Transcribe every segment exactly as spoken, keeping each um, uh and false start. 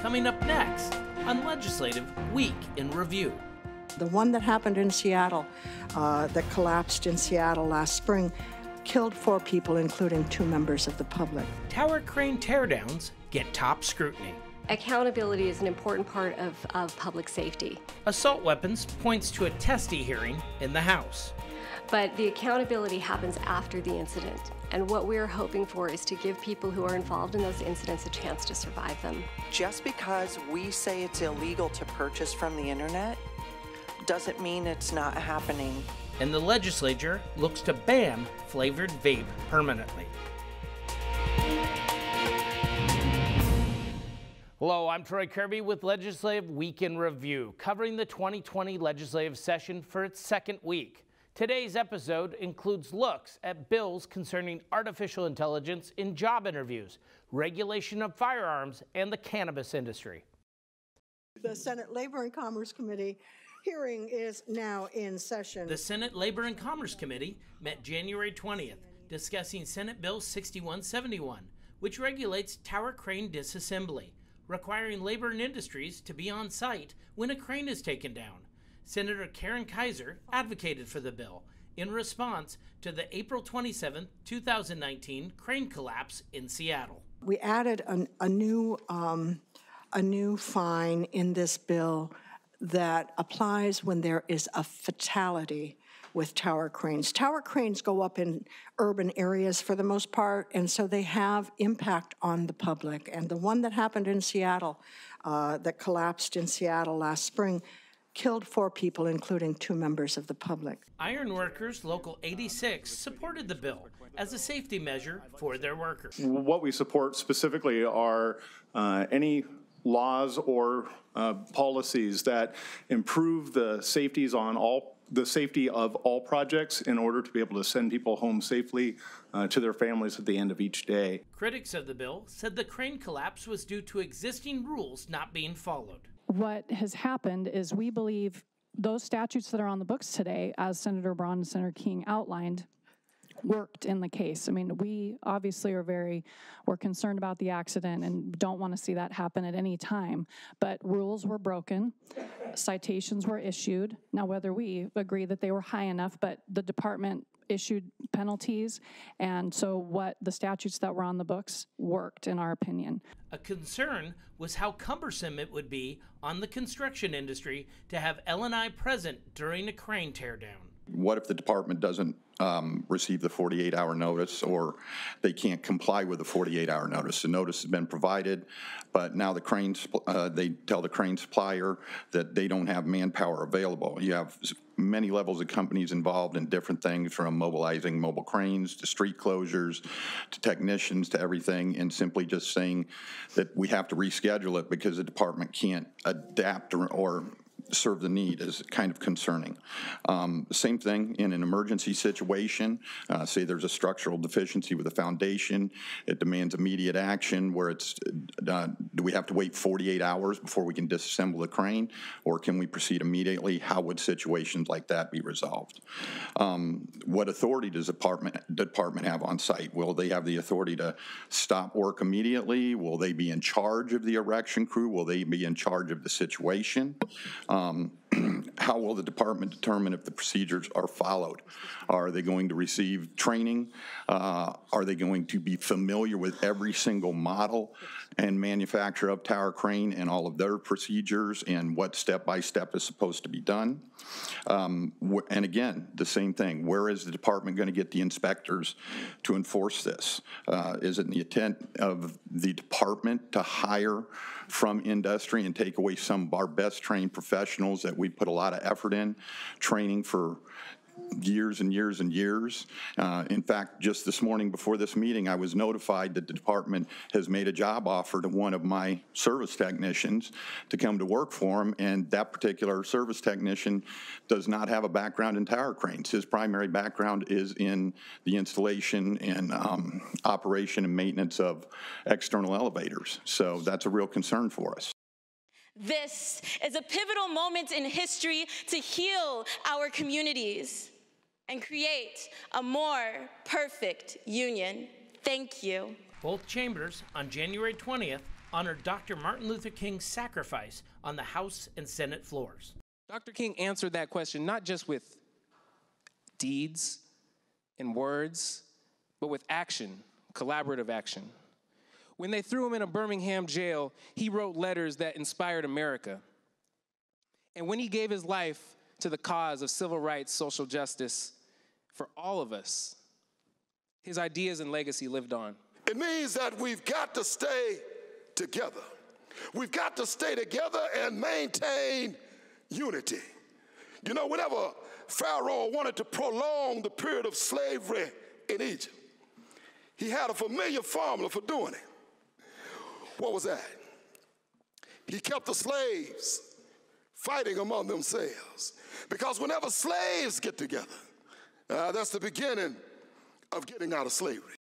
coming up next on Legislative Week in Review. The one that happened in Seattle, uh, that collapsed in Seattle last spring, killed four people, including two members of the public. Tower crane teardowns get top scrutiny. Accountability is an important part of, of public safety. Assault weapons points to a testy hearing in the House. But the accountability happens after the incident. And what we're hoping for is to give people who are involved in those incidents a chance to survive them. Just because we say it's illegal to purchase from the internet doesn't mean it's not happening. And the legislature looks to ban flavored vape permanently. Hello, I'm Troy Kirby with Legislative Week in Review, covering the twenty twenty legislative session for its second week. Today's episode includes looks at bills concerning artificial intelligence in job interviews, regulation of firearms, and the cannabis industry. The Senate Labor and Commerce Committee hearing is now in session. The Senate Labor and Commerce Committee met January twentieth, discussing Senate Bill sixty-one seventy-one, which regulates tower crane disassembly, requiring labor and industries to be on site when a crane is taken down. Senator Karen Kaiser advocated for the bill in response to the April twenty-seventh, two thousand nineteen crane collapse in Seattle. We added an, a, new, um, a new fine in this bill that applies when there is a fatality with tower cranes. Tower cranes go up in urban areas for the most part, and so they have impact on the public. And the one that happened in Seattle, uh, that collapsed in Seattle last spring, killed four people, including two members of the public. Ironworkers Local eighty-six supported the bill as a safety measure for their workers. What we support specifically are uh, any laws or uh, policies that improve the safeties on all the safety of all projects in order to be able to send people home safely uh, to their families at the end of each day. Critics of the bill said the crane collapse was due to existing rules not being followed. What has happened is we believe those statutes that are on the books today, as Senator Braun and Senator King outlined, worked in the case. I mean, we obviously are very, we're concerned about the accident and don't want to see that happen at any time. But rules were broken, citations were issued. Now, whether we agree that they were high enough, but the department issued penalties, and so what the statutes that were on the books worked, in our opinion. A concern was how cumbersome it would be on the construction industry to have L and I present during a crane teardown. What if the department doesn't um, receive the forty-eight hour notice, or they can't comply with the forty-eight hour notice? The notice has been provided, but now the crane, uh, they tell the crane supplier that they don't have manpower available. You have many levels of companies involved in different things, from mobilizing mobile cranes to street closures to technicians to everything, and simply just saying that we have to reschedule it because the department can't adapt or, or serve the need is kind of concerning. Um, same thing in an emergency situation. Uh, say there's a structural deficiency with a foundation. It demands immediate action, where it's, uh, do we have to wait forty-eight hours before we can disassemble the crane, or can we proceed immediately? How would situations like that be resolved? Um, what authority does the department, department have on site? Will they have the authority to stop work immediately? Will they be in charge of the erection crew? Will they be in charge of the situation? Um, Um, how will the department determine if the procedures are followed? Are they going to receive training? Uh, are they going to be familiar with every single model and manufacturer of tower crane and all of their procedures and what step-by-step is supposed to be done? Um, and again, the same thing. Where is the department going to get the inspectors to enforce this? Uh, is it the intent of the department to hire from industry and take away some of our best trained professionals that we put a lot of effort in training for years and years and years? Uh, in fact, just this morning before this meeting, I was notified that the department has made a job offer to one of my service technicians to come to work for him, and that particular service technician does not have a background in tower cranes. His primary background is in the installation and um, operation and maintenance of external elevators. So that's a real concern for us. This is a pivotal moment in history to heal our communities and create a more perfect union. Thank you. Both chambers on January twentieth honored Doctor Martin Luther King's sacrifice on the House and Senate floors. Doctor King answered that question not just with deeds and words, but with action, collaborative action. When they threw him in a Birmingham jail, he wrote letters that inspired America. And when he gave his life to the cause of civil rights, social justice, for all of us, his ideas and legacy lived on. It means that we've got to stay together. We've got to stay together and maintain unity. You know, whenever Pharaoh wanted to prolong the period of slavery in Egypt, he had a familiar formula for doing it. What was that? He kept the slaves fighting among themselves. Because whenever slaves get together, uh, that's the beginning of getting out of slavery.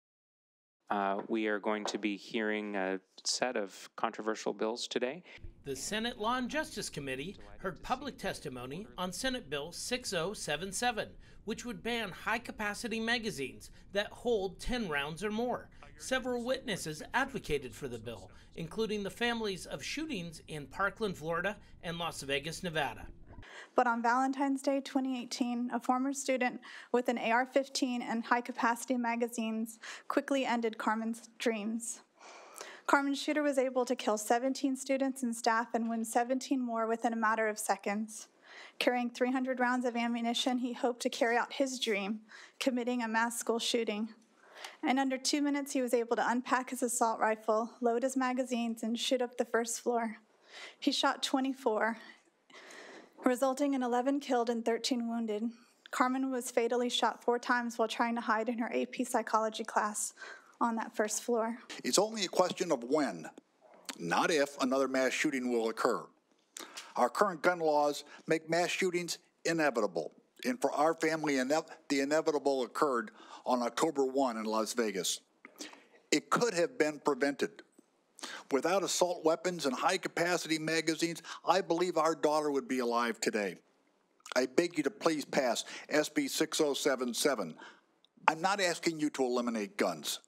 Uh, we are going to be hearing a set of controversial bills today. The Senate Law and Justice Committee heard public testimony on Senate Bill six oh seven seven, which would ban high-capacity magazines that hold ten rounds or more. Several witnesses advocated for the bill, including the families of shootings in Parkland, Florida, and Las Vegas, Nevada. But on Valentine's Day twenty eighteen, a former student with an A R fifteen and high-capacity magazines quickly ended Carmen's dreams. Carmen's shooter was able to kill seventeen students and staff and wound seventeen more within a matter of seconds. Carrying three hundred rounds of ammunition, he hoped to carry out his dream, committing a mass school shooting. In under two minutes, he was able to unpack his assault rifle, load his magazines, and shoot up the first floor. He shot twenty-four. Resulting in eleven killed and thirteen wounded. Carmen was fatally shot four times while trying to hide in her A P psychology class on that first floor. It's only a question of when, not if, another mass shooting will occur. Our current gun laws make mass shootings inevitable, and for our family, the inevitable occurred on October first in Las Vegas. It could have been prevented. Without assault weapons and high-capacity magazines, I believe our daughter would be alive today. I beg you to please pass S B six oh seven seven. I'm not asking you to eliminate guns.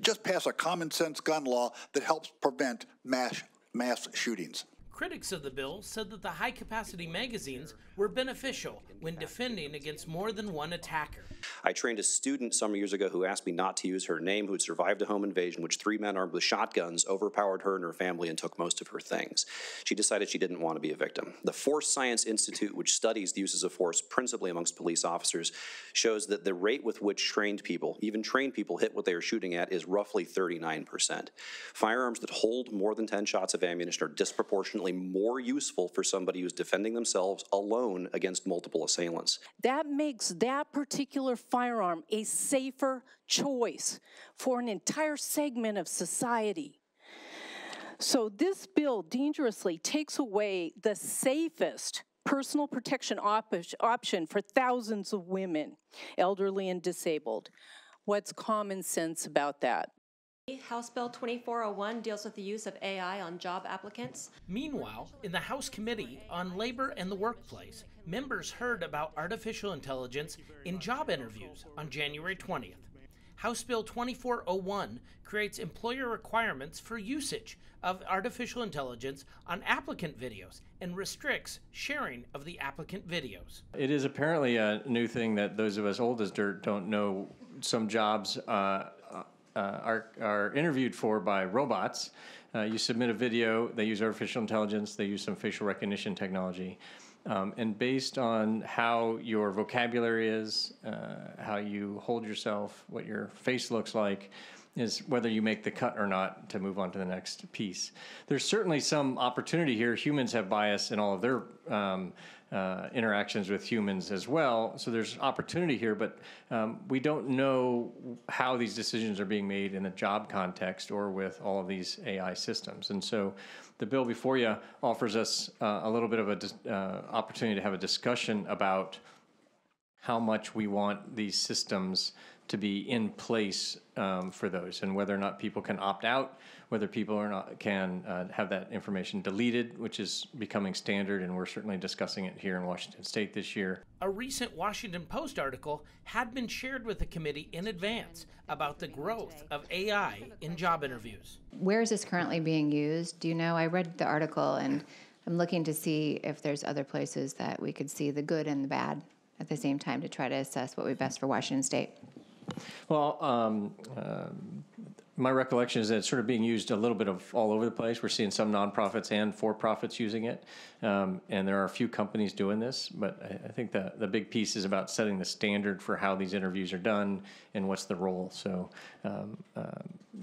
Just pass a common-sense gun law that helps prevent mass, mass shootings. Critics of the bill said that the high-capacity magazines were beneficial when defending against more than one attacker. I trained a student some years ago who asked me not to use her name, who had survived a home invasion, which three men armed with shotguns overpowered her and her family and took most of her things. She decided she didn't want to be a victim. The Force Science Institute, which studies the uses of force principally amongst police officers, shows that the rate with which trained people, even trained people, hit what they are shooting at is roughly thirty-nine percent. Firearms that hold more than ten shots of ammunition are disproportionately more useful for somebody who's defending themselves alone against multiple assailants. That makes that particular firearm a safer choice for an entire segment of society. So this bill dangerously takes away the safest personal protection op option for thousands of women, elderly and disabled. What's common sense about that? House Bill twenty-four oh one deals with the use of A I on job applicants. Meanwhile, in the House Committee on Labor and the Workplace, members heard about artificial intelligence in job interviews on January twentieth. House Bill twenty-four oh one creates employer requirements for usage of artificial intelligence on applicant videos and restricts sharing of the applicant videos. It is apparently a new thing that those of us old as dirt don't know. Some jobs uh, Uh, are, are interviewed for by robots. Uh, you submit a video, they use artificial intelligence, they use some facial recognition technology. Um, and based on how your vocabulary is, uh, how you hold yourself, what your face looks like, is whether you make the cut or not to move on to the next piece. There's certainly some opportunity here. Humans have bias in all of their um, uh, interactions with humans as well, so there's opportunity here, but um, we don't know how these decisions are being made in the job context or with all of these A I systems. And so the bill before you offers us uh, a little bit of a uh, opportunity to have a discussion about how much we want these systems to be in place um, for those, and whether or not people can opt out, whether people or not can uh, have that information deleted, which is becoming standard, and we're certainly discussing it here in Washington State this year. A recent Washington Post article had been shared with the committee in advance about the growth of A I in job interviews. Where is this currently being used? Do you know? I read the article, and I'm looking to see if there's other places that we could see the good and the bad at the same time to try to assess what would be best for Washington State. Well, um, uh, my recollection is that it's sort of being used a little bit of all over the place. We're seeing some nonprofits and for-profits using it, um, and there are a few companies doing this, but I, I think the, the big piece is about setting the standard for how these interviews are done and what's the role. So um, uh,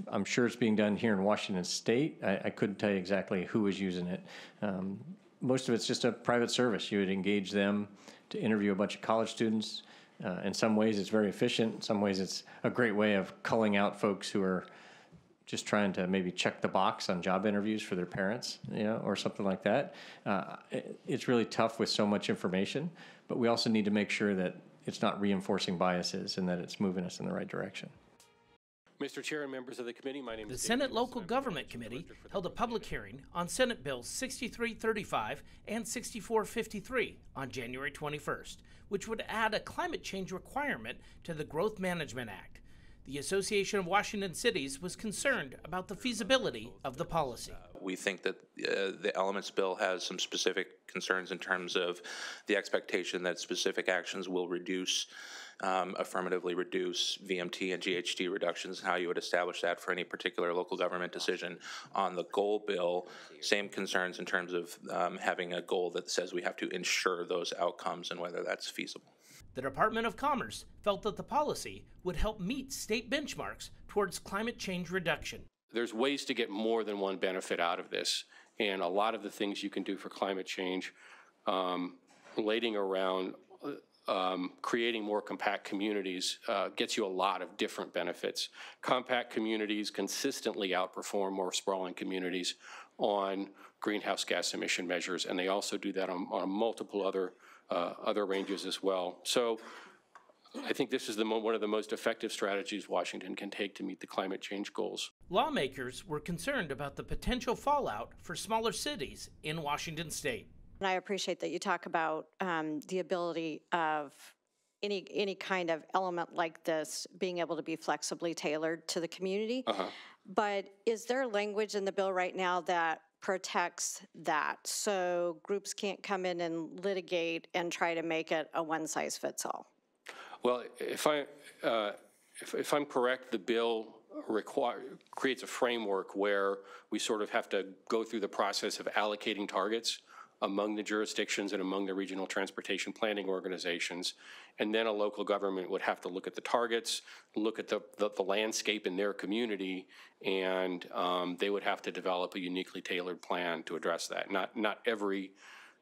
I'm sure it's being done here in Washington State. I, I couldn't tell you exactly who is using it. Um, most of it's just a private service. You would engage them to interview a bunch of college students. Uh, in some ways, it's very efficient. In some ways, it's a great way of culling out folks who are just trying to maybe check the box on job interviews for their parents, you know, or something like that. Uh, it, it's really tough with so much information, but we also need to make sure that it's not reinforcing biases and that it's moving us in the right direction. Mister Chair and members of the committee, my name is... The Senate Local Government Committee held a public hearing on Senate Bills sixty-three thirty-five and sixty-four fifty-three on January twenty-first, which would add a climate change requirement to the Growth Management Act. The Association of Washington Cities was concerned about the feasibility of the policy. We think that uh, the Elements Bill has some specific concerns in terms of the expectation that specific actions will reduce, um, affirmatively reduce V M T and G H G reductions, and how you would establish that for any particular local government decision. On the goal bill, same concerns in terms of um, having a goal that says we have to ensure those outcomes and whether that's feasible. The Department of Commerce felt that the policy would help meet state benchmarks towards climate change reduction. There's ways to get more than one benefit out of this, and a lot of the things you can do for climate change, um, relating around um, creating more compact communities, uh, gets you a lot of different benefits. Compact communities consistently outperform more sprawling communities on greenhouse gas emission measures, and they also do that on, on multiple other uh, other ranges as well. So I think this is the one of the most effective strategies Washington can take to meet the climate change goals. Lawmakers were concerned about the potential fallout for smaller cities in Washington State. And I appreciate that you talk about um, the ability of any any kind of element like this being able to be flexibly tailored to the community. Uh-huh. But is there language in the bill right now that protects that, so groups can't come in and litigate and try to make it a one-size-fits-all? Well, if, I, uh, if, if I'm correct, the bill require, creates a framework where we sort of have to go through the process of allocating targets among the jurisdictions and among the regional transportation planning organizations, and then a local government would have to look at the targets, look at the, the, the landscape in their community, and um, they would have to develop a uniquely tailored plan to address that. Not, not every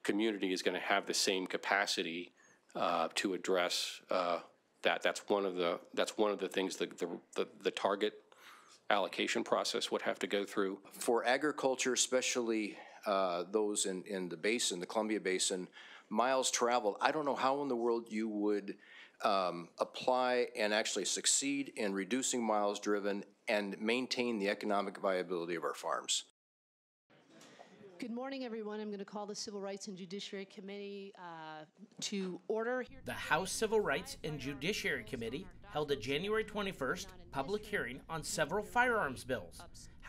community is going to have the same capacity Uh, to address uh, that. That's one of the that's one of the things that the, the the target allocation process would have to go through. For agriculture, especially uh, those in in the basin, the Columbia Basin, miles traveled. I don't know how in the world you would um, apply and actually succeed in reducing miles driven and maintain the economic viability of our farms. Good morning, everyone. I'm going to call the Civil Rights and Judiciary Committee uh, to order. Here the House Civil Rights and Judiciary Committee held a January twenty-first public hearing on several firearms bills.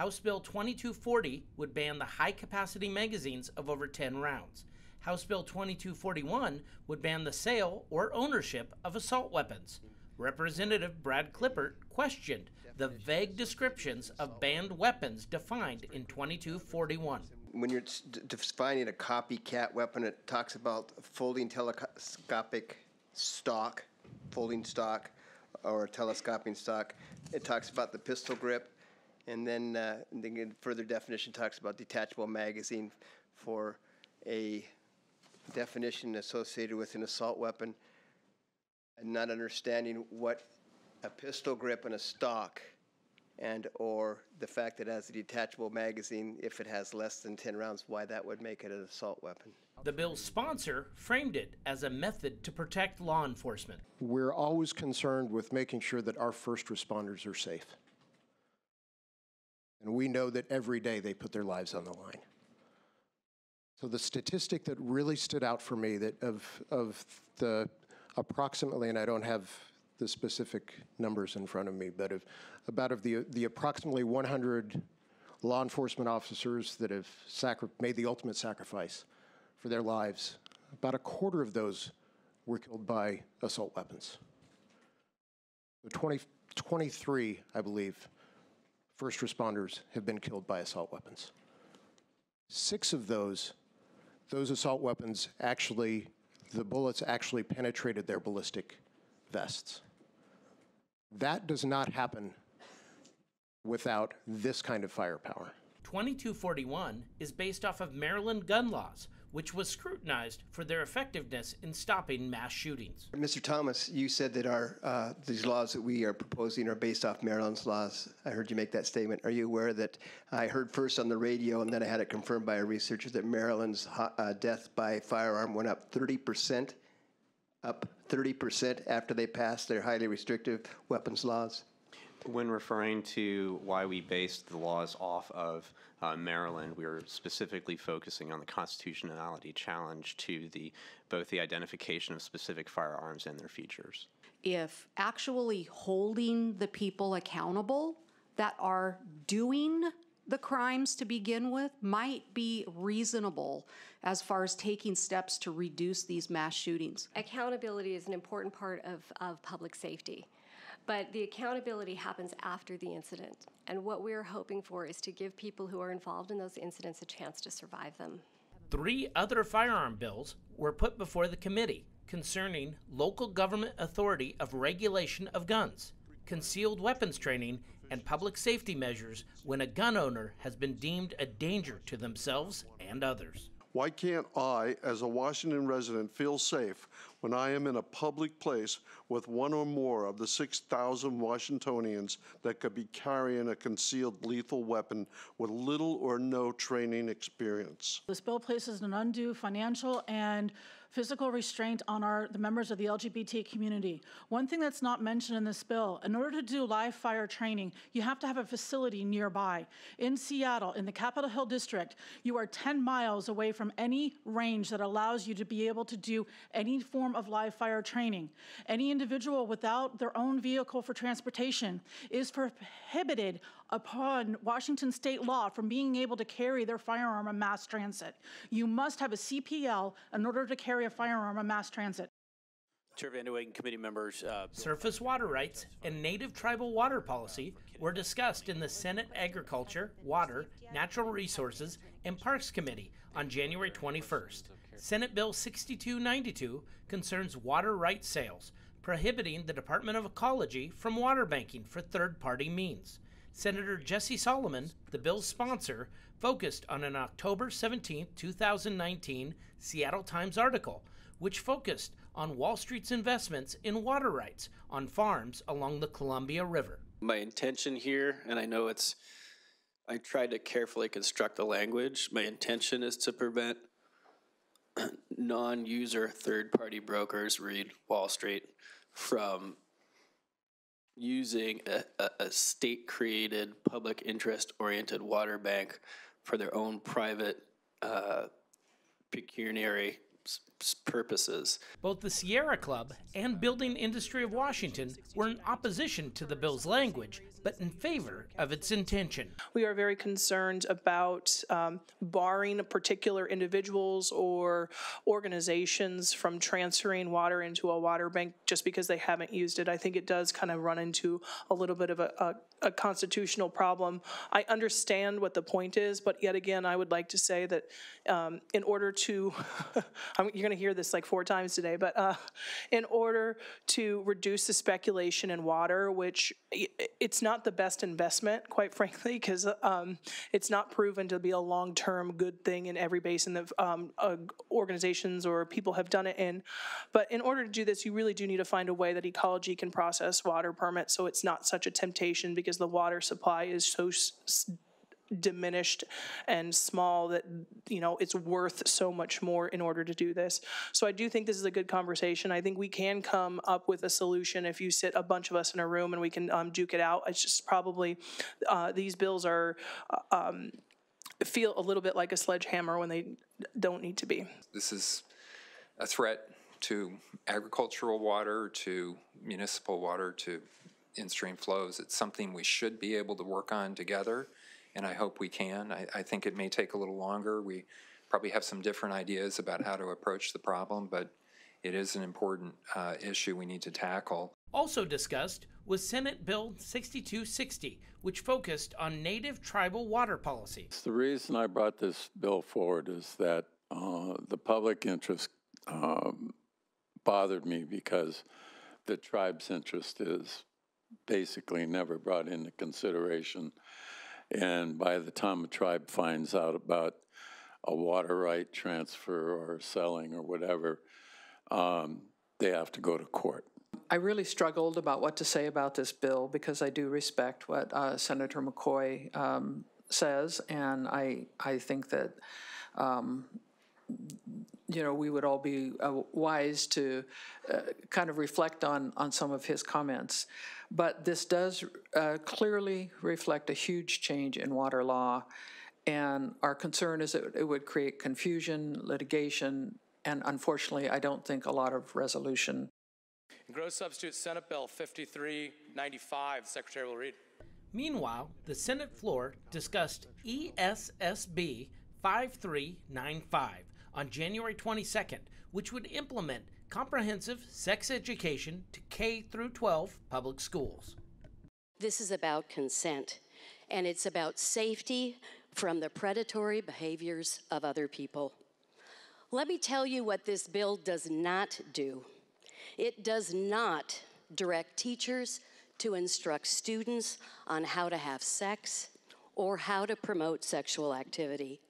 House Bill twenty-two forty would ban the high-capacity magazines of over ten rounds. House Bill twenty-two forty-one would ban the sale or ownership of assault weapons. Representative Brad Clippert questioned the vague descriptions of banned weapons defined in twenty-two forty-one. When you're defining a copycat weapon, it talks about folding telescopic stock, folding stock, or telescoping stock. It talks about the pistol grip, and then uh, the further definition talks about detachable magazine for a definition associated with an assault weapon. And not understanding what a pistol grip and a stock and or the fact that it has a detachable magazine if it has less than ten rounds, why that would make it an assault weapon. The bill's sponsor framed it as a method to protect law enforcement. We're always concerned with making sure that our first responders are safe. And we know that every day they put their lives on the line. So the statistic that really stood out for me, that of, of the approximately, and I don't have the specific numbers in front of me, but of, about of the, the approximately one hundred law enforcement officers that have sacri- made the ultimate sacrifice for their lives, about a quarter of those were killed by assault weapons. twenty, twenty-three, I believe, first responders have been killed by assault weapons. Six of those, those assault weapons actually, the bullets actually penetrated their ballistic vests. That does not happen without this kind of firepower. twenty-two forty-one is based off of Maryland gun laws, which was scrutinized for their effectiveness in stopping mass shootings. Mister Thomas, you said that our uh, these laws that we are proposing are based off Maryland's laws. I heard you make that statement. Are you aware that I heard first on the radio and then I had it confirmed by a researcher that Maryland's uh, death by firearm went up thirty percent, up thirty percent after they passed their highly restrictive weapons laws? When referring to why we based the laws off of uh, Maryland, we were specifically focusing on the constitutionality challenge to the both the identification of specific firearms and their features. If actually holding the people accountable that are doing the crimes to begin with might be reasonable as far as taking steps to reduce these mass shootings. Accountability is an important part of, of public safety. But the accountability happens after the incident. And what we're hoping for is to give people who are involved in those incidents a chance to survive them. Three other firearm bills were put before the committee concerning local government authority of regulation of guns, concealed weapons training, and public safety measures when a gun owner has been deemed a danger to themselves and others. Why can't I, as a Washington resident, feel safe when I am in a public place with one or more of the six thousand Washingtonians that could be carrying a concealed lethal weapon with little or no training experience? This bill places an undue financial and physical restraint on our, the members of the L G B T community. One thing that's not mentioned in this bill, in order to do live fire training, you have to have a facility nearby. In Seattle, in the Capitol Hill District, you are ten miles away from any range that allows you to be able to do any form of live fire training. Any individual without their own vehicle for transportation is prohibited upon Washington state law from being able to carry their firearm in mass transit. You must have a C P L in order to carry a firearm on mass transit. Chair Van de Wagen, committee members. Uh, Surface water rights and native tribal water policy were discussed in the Senate Agriculture, Water, Natural Resources, and Parks Committee on January twenty-first. Senate Bill sixty-two ninety-two concerns water rights sales, prohibiting the Department of Ecology from water banking for third-party means. Senator Jesse Solomon, the bill's sponsor, focused on an October seventeenth two thousand nineteen Seattle Times article, which focused on Wall Street's investments in water rights on farms along the Columbia River. My intention here, and I know it's, I tried to carefully construct the language, my intention is to prevent non-user third-party brokers, read Wall Street, from using a, a, a state-created, public interest-oriented water bank for their own private uh, pecuniary purposes. Both the Sierra Club and Building Industry of Washington were in opposition to the bill's language, but in favor of its intention. We are very concerned about um, barring particular individuals or organizations from transferring water into a water bank just because they haven't used it. I think it does kind of run into a little bit of a, a a constitutional problem. I understand what the point is, but yet again, I would like to say that um, in order to I'm, you're going to hear this like four times today, but uh, in order to reduce the speculation in water, which it's not the best investment, quite frankly, because um, it's not proven to be a long-term good thing in every basin that um, uh, organizations or people have done it in. But in order to do this, you really do need to find a way that ecology can process water permits so it's not such a temptation, because the water supply is so s diminished and small that, you know, it's worth so much more in order to do this. So I do think this is a good conversation. I think we can come up with a solution if you sit a bunch of us in a room and we can um, duke it out. It's just probably uh, these bills are um, feel a little bit like a sledgehammer when they don't need to be. This is a threat to agricultural water, to municipal water, to in-stream flows. It's something we should be able to work on together. And I hope we can. I, I think it may take a little longer. We probably have some different ideas about how to approach the problem, but it is an important uh, issue we need to tackle. Also discussed was Senate Bill sixty-two sixty, which focused on native tribal water policy. The reason I brought this bill forward is that uh, the public interest um, bothered me, because the tribe's interest is basically never brought into consideration. And by the time a tribe finds out about a water right transfer or selling or whatever, um, they have to go to court. I really struggled about what to say about this bill, because I do respect what uh, Senator McCoy um, says, and I, I think that um, you know, we would all be uh, wise to uh, kind of reflect on, on some of his comments. But this does uh, clearly reflect a huge change in water law, and our concern is that it would create confusion, litigation, and unfortunately, I don't think a lot of resolution. Gross substitute Senate Bill fifty-three ninety-five, Secretary will read. Meanwhile, the Senate floor discussed E S S B fifty-three ninety-five on January twenty-second, which would implement comprehensive sex education to K through twelve public schools. This is about consent, and it's about safety from the predatory behaviors of other people. Let me tell you what this bill does not do. It does not direct teachers to instruct students on how to have sex or how to promote sexual activity.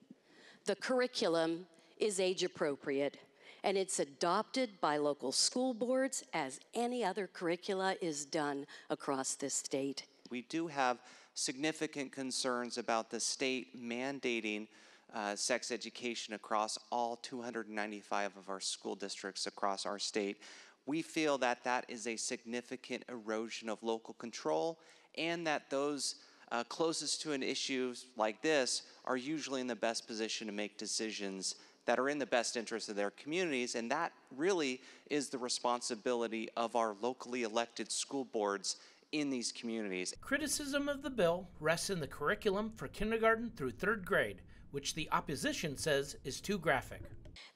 The curriculum is age appropriate, and it's adopted by local school boards as any other curricula is done across this state. We do have significant concerns about the state mandating uh, sex education across all two hundred ninety-five of our school districts across our state. We feel that that is a significant erosion of local control, and that those uh, closest to an issue like this are usually in the best position to make decisions that are in the best interest of their communities, and that really is the responsibility of our locally elected school boards in these communities. Criticism of the bill rests in the curriculum for kindergarten through third grade, which the opposition says is too graphic.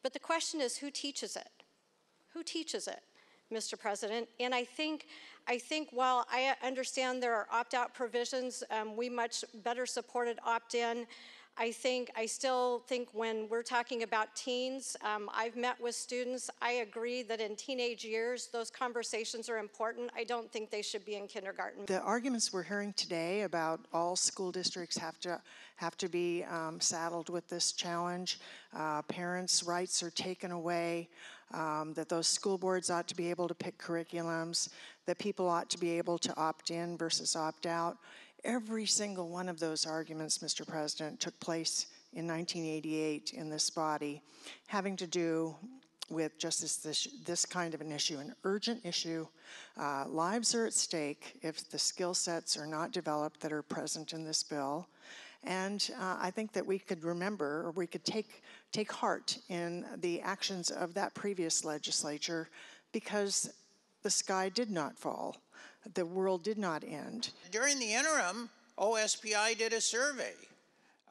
But the question is, who teaches it? Who teaches it, Mister President? And I think, I think while I understand there are opt-out provisions, um, we much better supported opt-in. I think, I still think when we're talking about teens, um, I've met with students. I agree that in teenage years, those conversations are important. I don't think they should be in kindergarten. The arguments we're hearing today about all school districts have to have to be um, saddled with this challenge. Uh, parents' rights are taken away. Um, that those school boards ought to be able to pick curriculums. That people ought to be able to opt in versus opt out. Every single one of those arguments, Mister President, took place in nineteen eighty-eight in this body, having to do with just this, this, this kind of an issue, an urgent issue. Uh, lives are at stake if the skill sets are not developed that are present in this bill. And uh, I think that we could remember, or we could take, take heart in the actions of that previous legislature, because the sky did not fall. The world did not end. During the interim, O S P I did a survey,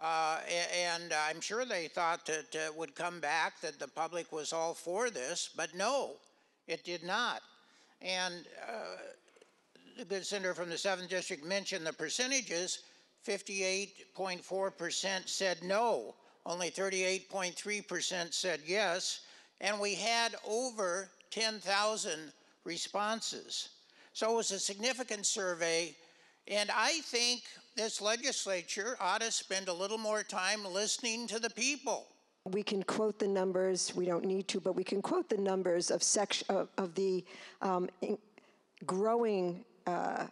uh, and I'm sure they thought that it would come back, that the public was all for this, but no, it did not. And uh, the good senator from the seventh District mentioned the percentages. fifty-eight point four percent said no, only thirty-eight point three percent said yes, and we had over ten thousand responses. So it was a significant survey, and I think this legislature ought to spend a little more time listening to the people. We can quote the numbers, we don't need to, but we can quote the numbers of, section, of, of the um, in growing uh,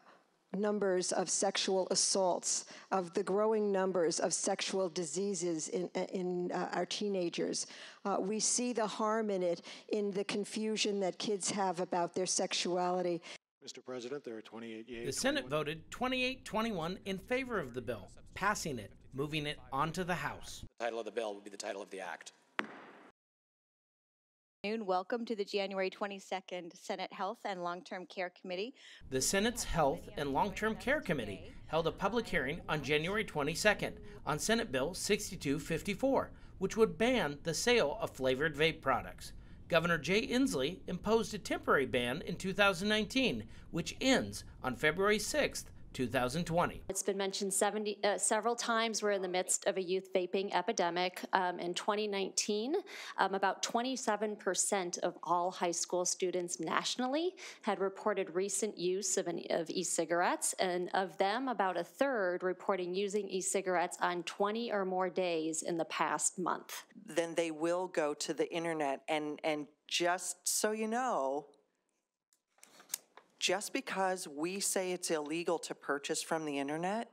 numbers of sexual assaults, of the growing numbers of sexual diseases in, in uh, our teenagers. Uh, we see the harm in it, in the confusion that kids have about their sexuality. Mister President, there are twenty-eight yeas. The Senate voted twenty-eight twenty-one in favor of the bill, passing it, moving it onto the House. The title of the bill will be the title of the act. Welcome to the January twenty-second Senate Health and Long-Term Care Committee. The Senate's Health and Long-Term Care Committee held a public hearing on January twenty-second on Senate Bill sixty-two fifty-four, which would ban the sale of flavored vape products. Governor Jay Inslee imposed a temporary ban in two thousand nineteen, which ends on February sixth, two thousand twenty. It's been mentioned seventy, uh, several times. We're in the midst of a youth vaping epidemic. Um, in twenty nineteen, um, about twenty-seven percent of all high school students nationally had reported recent use of, an, of e-cigarettes, and of them, about a third reporting using e-cigarettes on twenty or more days in the past month. Then they will go to the internet, and, and just so you know, just because we say it's illegal to purchase from the internet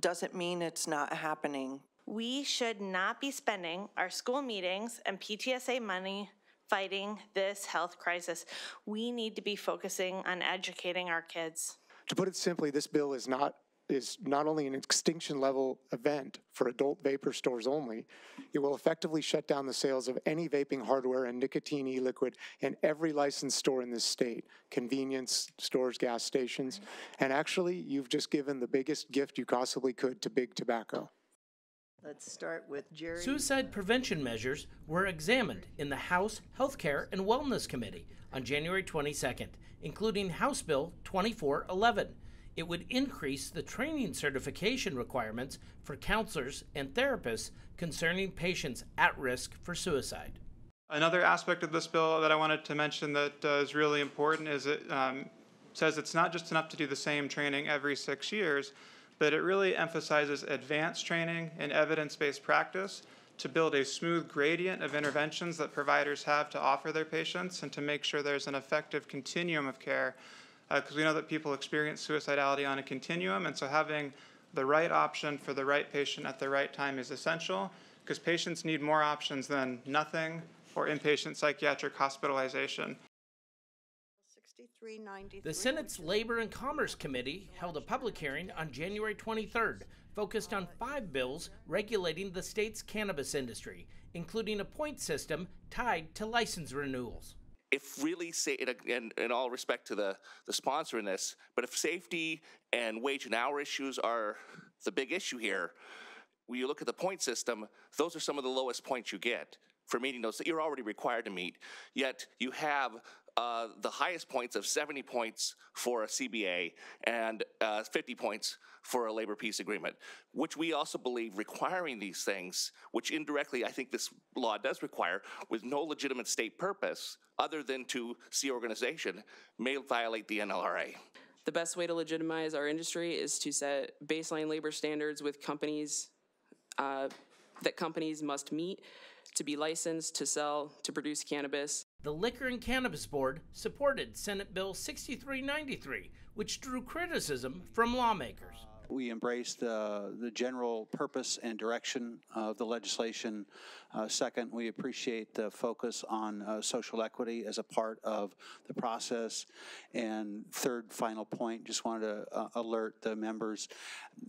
doesn't mean it's not happening. We should not be spending our school meetings and P T S A money fighting this health crisis. We need to be focusing on educating our kids. To put it simply, this bill is not is not only an extinction level event for adult vapor stores only, it will effectively shut down the sales of any vaping hardware and nicotine e-liquid in every licensed store in this state, convenience stores, gas stations, and actually you've just given the biggest gift you possibly could to big tobacco. Let's start with Jerry. Suicide prevention measures were examined in the House Healthcare and Wellness Committee on January twenty-second, including House Bill twenty-four eleven, It would increase the training certification requirements for counselors and therapists concerning patients at risk for suicide. Another aspect of this bill that I wanted to mention that uh, is really important is it um, says it's not just enough to do the same training every six years, but it really emphasizes advanced training and evidence-based practice to build a smooth gradient of interventions that providers have to offer their patients and to make sure there's an effective continuum of care, because uh, we know that people experience suicidality on a continuum, and so having the right option for the right patient at the right time is essential, because patients need more options than nothing or inpatient psychiatric hospitalization. The Senate's Labor and Commerce Committee held a public hearing on January twenty-third, focused on five bills regulating the state's cannabis industry, including a point system tied to license renewals. If really, say, in, in all respect to the, the sponsor in this, but if safety and wage and hour issues are the big issue here, when you look at the point system, those are some of the lowest points you get for meeting those that you're already required to meet, yet you have uh, the highest points of seventy points for a C B A and uh, fifty points for a labor peace agreement, which we also believe requiring these things, which indirectly I think this law does require, with no legitimate state purpose other than to see organization, may violate the N L R A. The best way to legitimize our industry is to set baseline labor standards with companies uh, that companies must meet to be licensed, to sell, to produce cannabis. The Liquor and Cannabis Board supported Senate Bill sixty-three ninety-three, which drew criticism from lawmakers. We embraced uh, the general purpose and direction of the legislation. Uh, second, we appreciate the focus on uh, social equity as a part of the process. And third, final point, just wanted to uh, alert the members.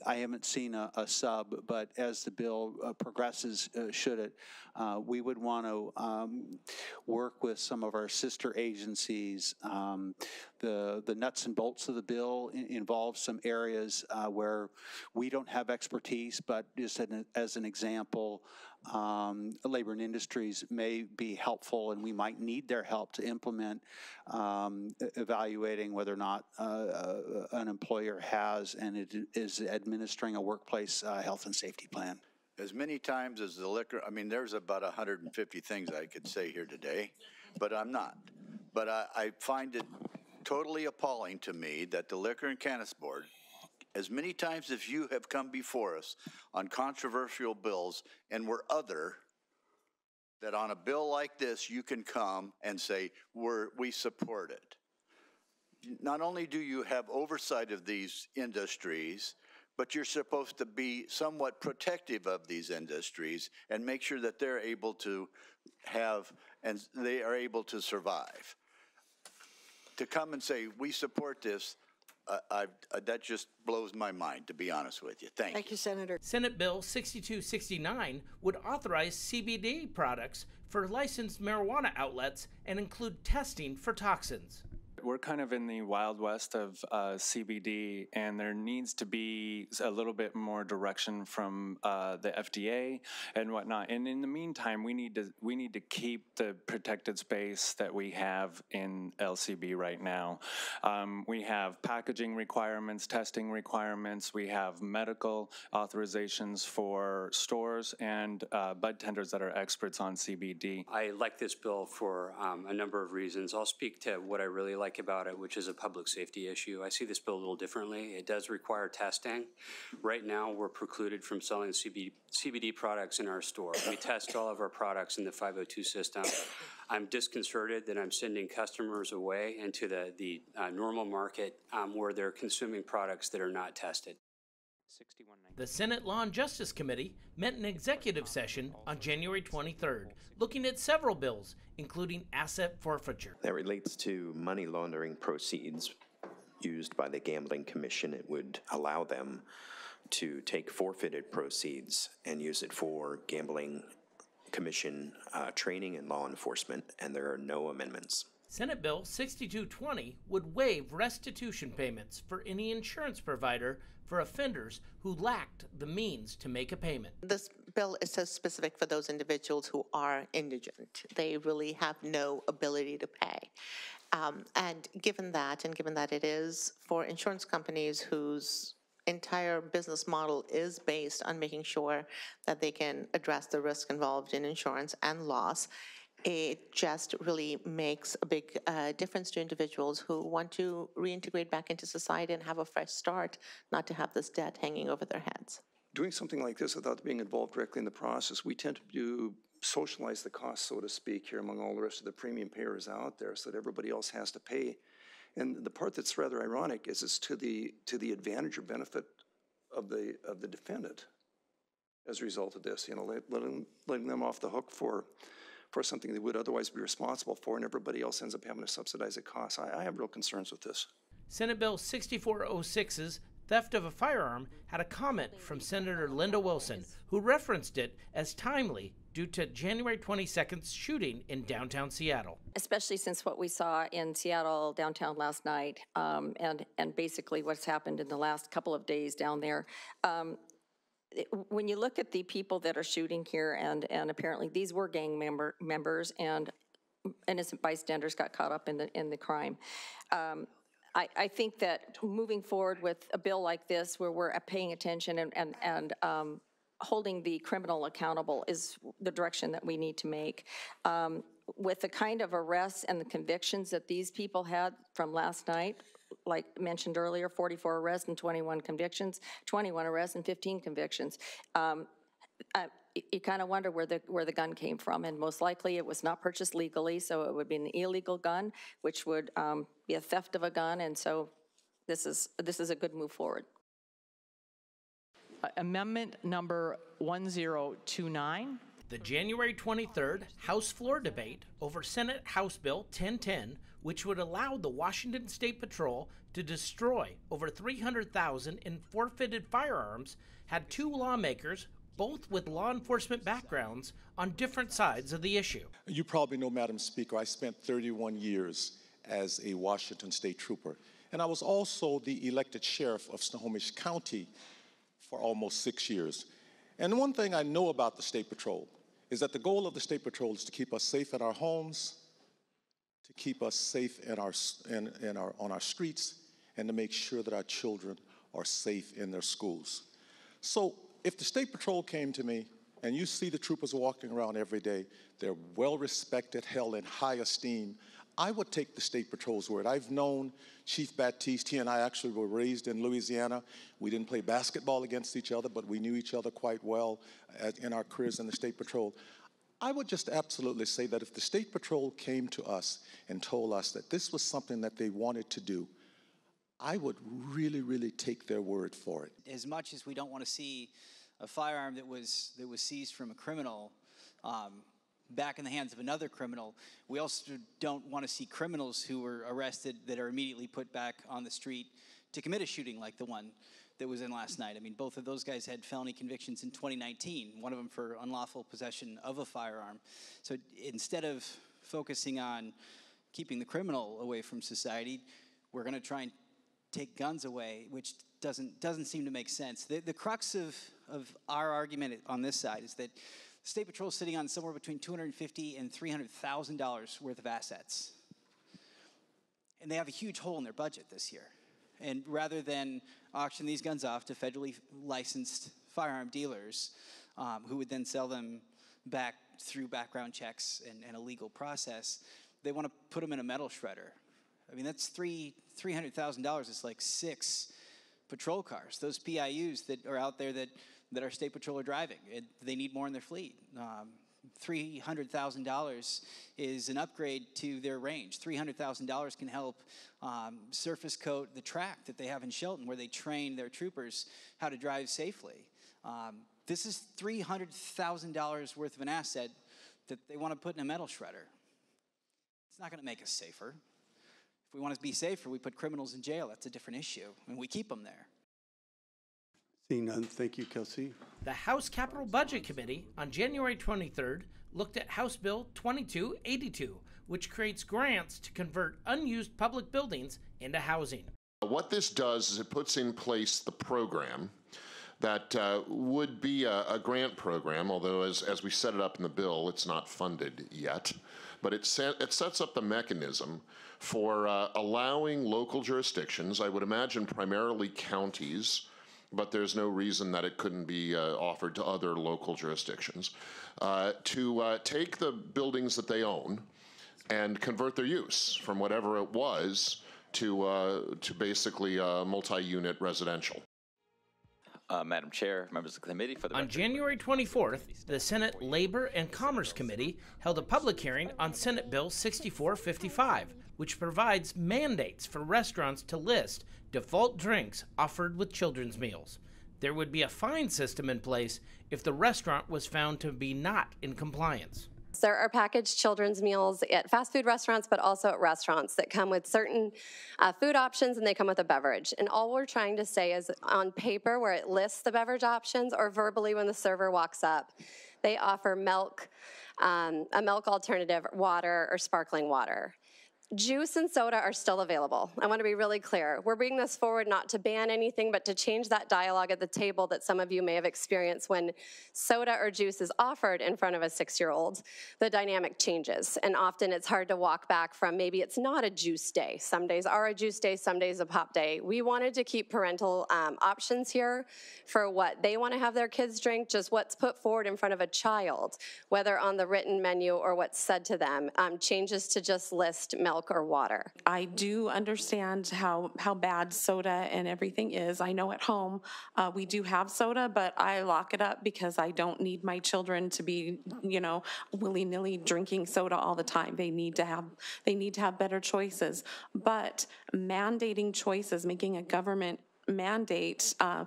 I haven't seen a, a sub, but as the bill uh, progresses, uh, should it, uh, we would want to um, work with some of our sister agencies. Um, the, the nuts and bolts of the bill in, involve some areas uh, where where we don't have expertise, but just as an example, um, labor and industries may be helpful, and we might need their help to implement um, evaluating whether or not uh, an employer has and it is administering a workplace uh, health and safety plan. as many times as the liquor, I mean, there's about one hundred fifty things I could say here today, but I'm not. But I, I find it totally appalling to me that the Liquor and Cannabis Board, as many times as you have come before us on controversial bills and were other, that on a bill like this, you can come and say, we're, we support it. Not only do you have oversight of these industries, but you're supposed to be somewhat protective of these industries and make sure that they're able to have, and they are able to survive. To come and say, we support this, uh, I, uh, that just blows my mind, to be honest with you. Thank, Thank you. Thank you, Senator. Senate Bill sixty-two sixty-nine would authorize C B D products for licensed marijuana outlets and include testing for toxins. We're kind of in the wild west of uh, C B D, and there needs to be a little bit more direction from uh, the F D A and whatnot. And in the meantime, we need to we need to keep the protected space that we have in L C B right now. Um, we have packaging requirements, testing requirements. We have medical authorizations for stores and uh, bud tenders that are experts on C B D. I like this bill for um, a number of reasons. I'll speak to what I really like about it, which is a public safety issue. I see this bill a little differently. It does require testing. Right now, we're precluded from selling C B D products in our store. We test all of our products in the five oh two system. I'm disconcerted that I'm sending customers away into the, the uh, normal market um, where they're consuming products that are not tested. The Senate Law and Justice Committee met an executive session on January twenty-third, looking at several bills, including asset forfeiture. That relates to money laundering proceeds used by the Gambling Commission. It would allow them to take forfeited proceeds and use it for Gambling Commission uh, training and law enforcement, and there are no amendments. Senate Bill sixty-two twenty would waive restitution payments for any insurance provider for offenders who lacked the means to make a payment. This bill is so specific for those individuals who are indigent. They really have no ability to pay. Um, and given that, and given that it is for insurance companies whose entire business model is based on making sure that they can address the risk involved in insurance and loss, it just really makes a big uh, difference to individuals who want to reintegrate back into society and have a fresh start, not to have this debt hanging over their heads. Doing something like this without being involved directly in the process, we tend to socialize the cost, so to speak, here among all the rest of the premium payers out there so that everybody else has to pay. And the part that's rather ironic is it's to the, to the advantage or benefit of the, of the defendant as a result of this, you know, letting, letting them off the hook for for something they would otherwise be responsible for, and everybody else ends up having to subsidize the cost. I, I have real concerns with this. Senate Bill sixty-four oh six's theft of a firearm had a comment from Senator Linda Wilson, who referenced it as timely due to January twenty-second's shooting in downtown Seattle. Especially since what we saw in Seattle downtown last night, um, and, and basically what's happened in the last couple of days down there. Um, When you look at the people that are shooting here, and, and apparently these were gang member, members, and innocent bystanders got caught up in the, in the crime. Um, I, I think that moving forward with a bill like this, where we're paying attention and, and, and um, holding the criminal accountable, is the direction that we need to make. Um, with the kind of arrests and the convictions that these people had from last night, like mentioned earlier, forty-four arrests and twenty-one convictions, twenty-one arrests and fifteen convictions. Um, I, you kind of wonder where the where the gun came from, and most likely it was not purchased legally, so it would be an illegal gun, which would um, be a theft of a gun, and so this is this is a good move forward. Uh, amendment number one zero two nine. The January twenty-third House floor debate over Senate House Bill ten ten, which would allow the Washington State Patrol to destroy over three hundred thousand in forfeited firearms, had two lawmakers, both with law enforcement backgrounds, on different sides of the issue. You probably know, Madam Speaker, I spent thirty-one years as a Washington State trooper, and I was also the elected sheriff of Snohomish County for almost six years. And one thing I know about the State Patrol is that the goal of the State Patrol is to keep us safe in our homes, to keep us safe in our, in, in our, on our streets, and to make sure that our children are safe in their schools. So if the State Patrol came to me, and you see the troopers walking around every day, they're well respected, held in high esteem, I would take the State Patrol's word. I've known Chief Baptiste. He and I actually were raised in Louisiana. We didn't play basketball against each other, but we knew each other quite well in our careers in the State Patrol. I would just absolutely say that if the State Patrol came to us and told us that this was something that they wanted to do, I would really, really take their word for it. As much as we don't want to see a firearm that was, that was seized from a criminal um, back in the hands of another criminal, we also don't want to see criminals who were arrested that are immediately put back on the street to commit a shooting like the one that was in last night. I mean, both of those guys had felony convictions in twenty nineteen, one of them for unlawful possession of a firearm. So instead of focusing on keeping the criminal away from society, we're going to try and take guns away, which doesn't, doesn't seem to make sense. The, the crux of, of our argument on this side is that the State Patrol is sitting on somewhere between two hundred fifty thousand dollars and three hundred thousand dollars worth of assets. And they have a huge hole in their budget this year. And rather than auction these guns off to federally licensed firearm dealers, um, who would then sell them back through background checks and, and a legal process, they want to put them in a metal shredder. I mean, that's three, three hundred thousand dollars. It's like six patrol cars, those P I Us that are out there that, that our State Patrol are driving. It, they need more in their fleet. Um, three hundred thousand dollars is an upgrade to their range. three hundred thousand dollars can help um, surface coat the track that they have in Shelton where they train their troopers how to drive safely. Um, this is three hundred thousand dollars worth of an asset that they want to put in a metal shredder. It's not going to make us safer. If we want to be safer, we put criminals in jail. That's a different issue, and we keep them there. Seeing none, thank you, Kelsey. The House Capitol Budget Committee on January twenty-third looked at House Bill twenty-two eighty-two, which creates grants to convert unused public buildings into housing. What this does is it puts in place the program that uh, would be a, a grant program, although as, as we set it up in the bill, it's not funded yet. But it, set, it sets up the mechanism for uh, allowing local jurisdictions, I would imagine primarily counties, but there's no reason that it couldn't be uh, offered to other local jurisdictions, uh, to uh, take the buildings that they own and convert their use from whatever it was to, uh, to basically uh, multi-unit residential. Uh, Madam Chair, members of the committee, for the on January twenty-fourth, the Senate Labor and Commerce Committee held a public hearing on Senate Bill sixty-four fifty-five, which provides mandates for restaurants to list default drinks offered with children's meals. There would be a fine system in place if the restaurant was found to be not in compliance. There are packaged children's meals at fast food restaurants, but also at restaurants that come with certain uh, food options, and they come with a beverage. And all we're trying to say is on paper where it lists the beverage options, or verbally when the server walks up, they offer milk, um, a milk alternative, water, or sparkling water. Juice and soda are still available. I want to be really clear. We're bringing this forward not to ban anything, but to change that dialogue at the table that some of you may have experienced when soda or juice is offered in front of a six-year-old. The dynamic changes, and often it's hard to walk back from maybe it's not a juice day. Some days are a juice day, some days a pop day. We wanted to keep parental um, options here for what they want to have their kids drink, just what's put forward in front of a child, whether on the written menu or what's said to them. Um, changes to just list milk or water. I do understand how, how bad soda and everything is. I know at home uh, we do have soda, but I lock it up because I don't need my children to be, you know, willy-nilly drinking soda all the time. They need to have, they need to have better choices. But mandating choices, making a government mandate uh,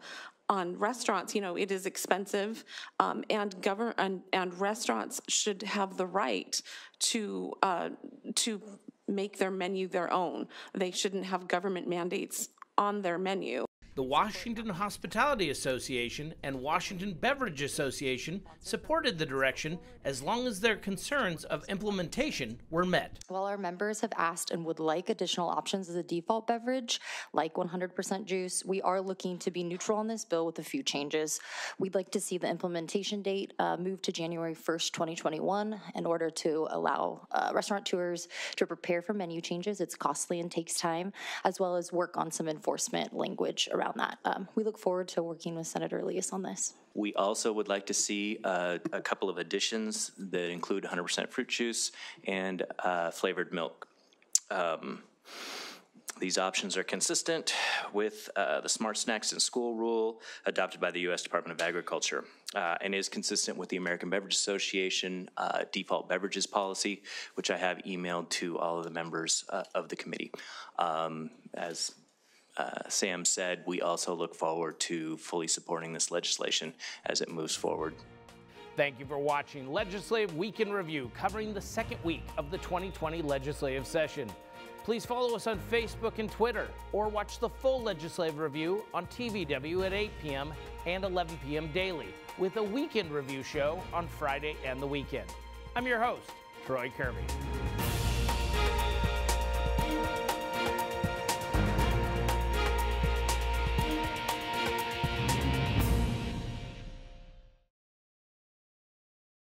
on restaurants, you know, it is expensive, um, and govern and, and restaurants should have the right to uh, to make their menu their own. They shouldn't have government mandates on their menu. The Washington Hospitality Association and Washington Beverage Association supported the direction as long as their concerns of implementation were met. While our members have asked and would like additional options as a default beverage, like one hundred percent juice, we are looking to be neutral on this bill with a few changes. We'd like to see the implementation date uh, moved to January first, twenty twenty-one in order to allow uh, restaurateurs to prepare for menu changes. It's costly and takes time, as well as work on some enforcement language around around that. Um, we look forward to working with Senator Elias on this. We also would like to see uh, a couple of additions that include one hundred percent fruit juice and uh, flavored milk. Um, These options are consistent with uh, the Smart Snacks in School rule adopted by the U S Department of Agriculture uh, and is consistent with the American Beverage Association uh, default beverages policy, which I have emailed to all of the members uh, of the committee. Um, as uh, Sam said, we also look forward to fully supporting this legislation as it moves forward. Thank you for watching Legislative Week in Review, covering the second week of the twenty twenty legislative session. Please follow us on Facebook and Twitter, or watch the full legislative review on T V W at eight p m and eleven p m daily, with a weekend review show on Friday and the weekend. I'm your host, Troy Kirby.